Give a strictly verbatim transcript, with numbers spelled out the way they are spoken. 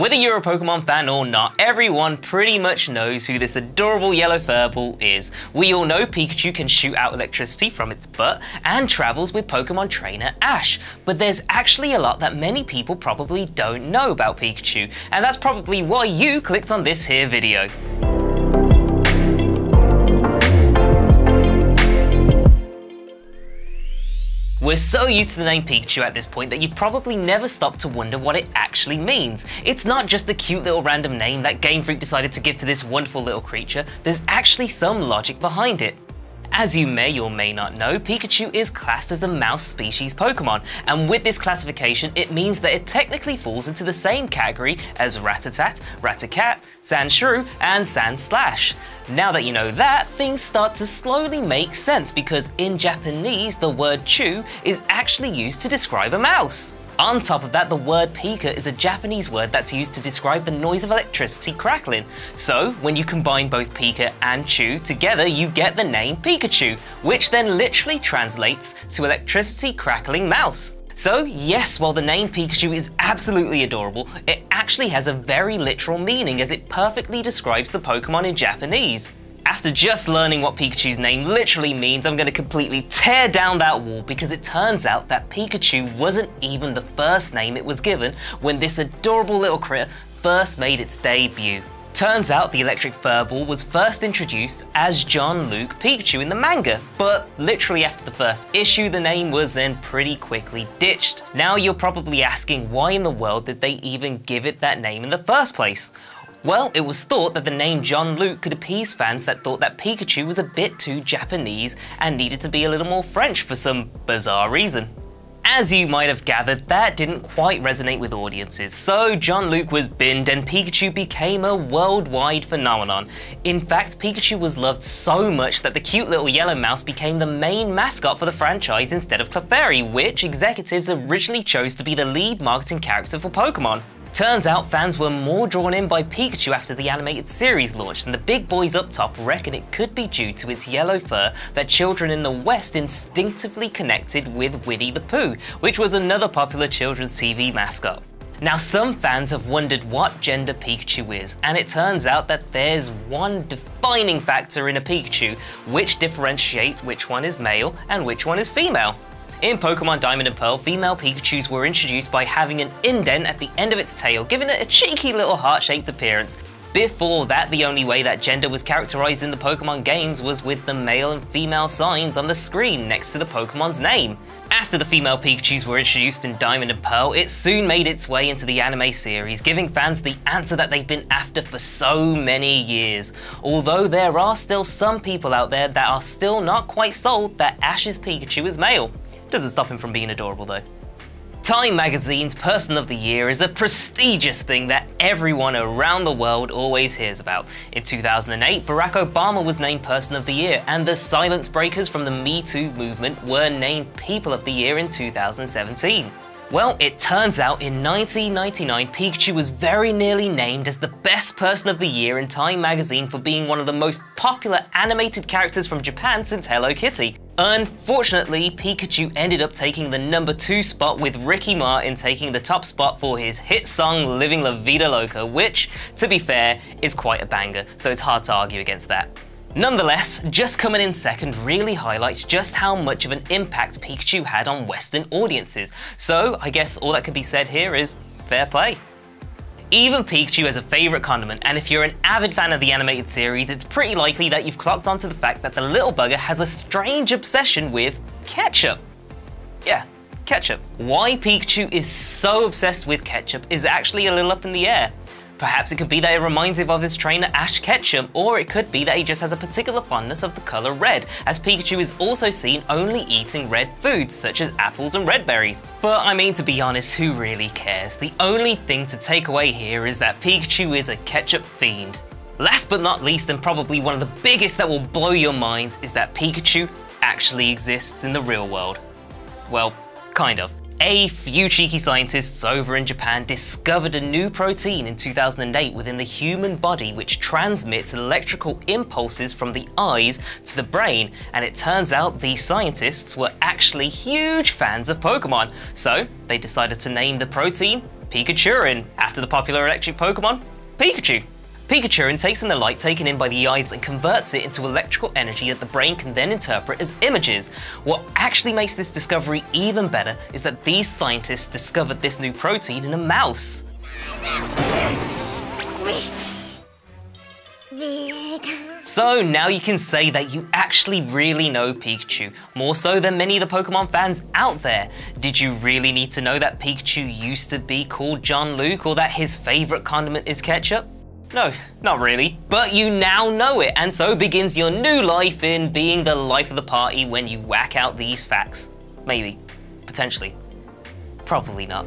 Whether you're a Pokemon fan or not, everyone pretty much knows who this adorable yellow furball is. We all know Pikachu can shoot out electricity from its butt and travels with Pokemon trainer Ash, but there's actually a lot that many people probably don't know about Pikachu, and that's probably why you clicked on this here video. We're so used to the name Pikachu at this point that you've probably never stopped to wonder what it actually means. It's not just the cute little random name that Game Freak decided to give to this wonderful little creature, there's actually some logic behind it. As you may or may not know, Pikachu is classed as a mouse species Pokemon, and with this classification it means that it technically falls into the same category as Rattata, Raticate, Sandshrew and Sandslash. Now that you know that, things start to slowly make sense because in Japanese the word chu is actually used to describe a mouse. On top of that, the word pika is a Japanese word that's used to describe the noise of electricity crackling. So when you combine both pika and chu together, you get the name Pikachu, which then literally translates to electricity crackling mouse. So yes, while the name Pikachu is absolutely adorable, it actually has a very literal meaning as it perfectly describes the Pokemon in Japanese. After just learning what Pikachu's name literally means, I'm going to completely tear down that wall because it turns out that Pikachu wasn't even the first name it was given when this adorable little critter first made its debut. Turns out the electric furball was first introduced as John Luke Pikachu in the manga, but literally after the first issue the name was then pretty quickly ditched. Now you're probably asking why in the world did they even give it that name in the first place? Well, it was thought that the name John Luke could appease fans that thought that Pikachu was a bit too Japanese and needed to be a little more French for some bizarre reason. As you might have gathered, that didn't quite resonate with audiences, so John Luke was binned and Pikachu became a worldwide phenomenon. In fact, Pikachu was loved so much that the cute little yellow mouse became the main mascot for the franchise instead of Clefairy, which executives originally chose to be the lead marketing character for Pokemon. Turns out fans were more drawn in by Pikachu after the animated series launched, and the big boys up top reckon it could be due to its yellow fur that children in the West instinctively connected with Winnie the Pooh, which was another popular children's T V mascot. Now some fans have wondered what gender Pikachu is, and it turns out that there's one defining factor in a Pikachu which differentiates which one is male and which one is female. In Pokemon Diamond and Pearl, female Pikachus were introduced by having an indent at the end of its tail, giving it a cheeky little heart-shaped appearance. Before that, the only way that gender was characterized in the Pokemon games was with the male and female signs on the screen next to the Pokemon's name. After the female Pikachus were introduced in Diamond and Pearl, it soon made its way into the anime series, giving fans the answer that they've been after for so many years. Although there are still some people out there that are still not quite sold that Ash's Pikachu is male. Doesn't stop him from being adorable though. Time Magazine's Person of the Year is a prestigious thing that everyone around the world always hears about. In two thousand eight, Barack Obama was named Person of the Year, and the Silence Breakers from the Me Too movement were named People of the Year in two thousand seventeen. Well, it turns out in nineteen ninety-nine, Pikachu was very nearly named as the best person of the year in Time Magazine for being one of the most popular animated characters from Japan since Hello Kitty. Unfortunately, Pikachu ended up taking the number two spot, with Ricky Martin taking the top spot for his hit song Living La Vida Loca, which, to be fair, is quite a banger, so it's hard to argue against that. Nonetheless, just coming in second really highlights just how much of an impact Pikachu had on Western audiences, so I guess all that can be said here is fair play. Even Pikachu has a favourite condiment, and if you're an avid fan of the animated series, it's pretty likely that you've clocked onto the fact that the little bugger has a strange obsession with ketchup. Yeah. Ketchup. Why Pikachu is so obsessed with ketchup is actually a little up in the air. Perhaps it could be that it reminds him of his trainer Ash Ketchum, or it could be that he just has a particular fondness of the colour red, as Pikachu is also seen only eating red foods such as apples and red berries. But I mean, to be honest, who really cares? The only thing to take away here is that Pikachu is a ketchup fiend. Last but not least, and probably one of the biggest that will blow your minds, is that Pikachu actually exists in the real world. Well, kind of. A few cheeky scientists over in Japan discovered a new protein in two thousand eight within the human body which transmits electrical impulses from the eyes to the brain, and it turns out these scientists were actually huge fans of Pokemon, so they decided to name the protein Pikachurin, after the popular electric Pokemon, Pikachu. Pikachurin takes in the light taken in by the eyes and converts it into electrical energy that the brain can then interpret as images. What actually makes this discovery even better is that these scientists discovered this new protein in a mouse. So now you can say that you actually really know Pikachu, more so than many of the Pokemon fans out there. Did you really need to know that Pikachu used to be called John Luke, or that his favourite condiment is ketchup? No, not really, but you now know it, and so begins your new life in being the life of the party when you whack out these facts. Maybe. Potentially. Probably not.